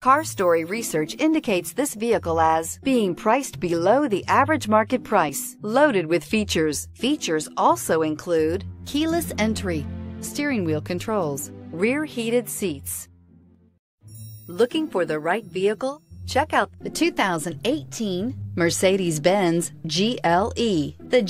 CarStory research indicates this vehicle as being priced below the average market price, loaded with features. Features also include keyless entry, steering wheel controls, rear heated seats. Looking for the right vehicle? Check out the 2018 Mercedes-Benz GLE. The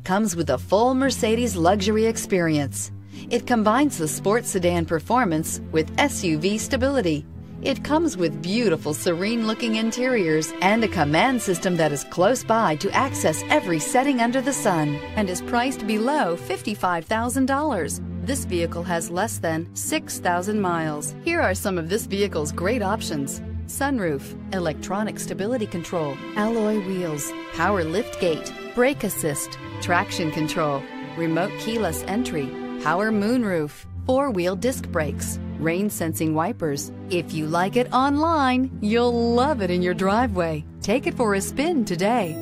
GLE comes with a full Mercedes luxury experience. It combines the sports sedan performance with SUV stability. It comes with beautiful, serene-looking interiors and a command system that is close by to access every setting under the sun, and is priced below $55,000. This vehicle has less than 6,000 miles. Here are some of this vehicle's great options: sunroof, electronic stability control, alloy wheels, power liftgate, brake assist, traction control, remote keyless entry, power moonroof, four-wheel disc brakes, rain-sensing wipers. If you like it online, you'll love it in your driveway. Take it for a spin today.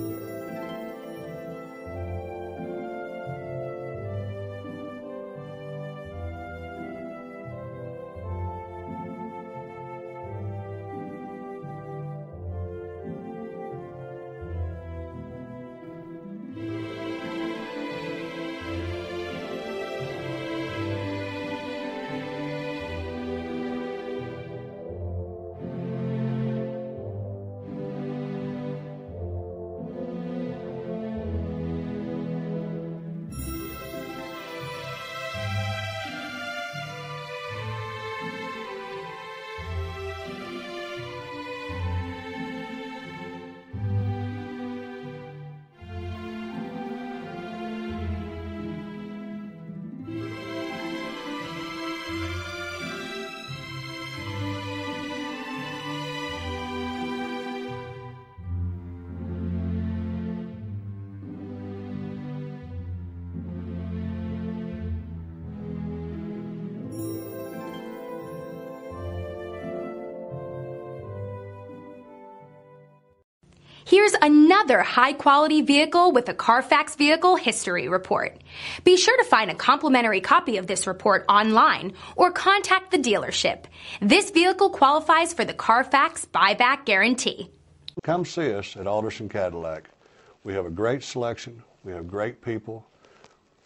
Here's another high-quality vehicle with a Carfax Vehicle History Report. Be sure to find a complimentary copy of this report online or contact the dealership. This vehicle qualifies for the Carfax Buyback Guarantee. Come see us at Alderson Cadillac. We have a great selection. We have great people.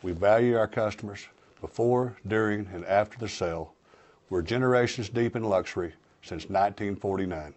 We value our customers before, during, and after the sale. We're generations deep in luxury since 1949.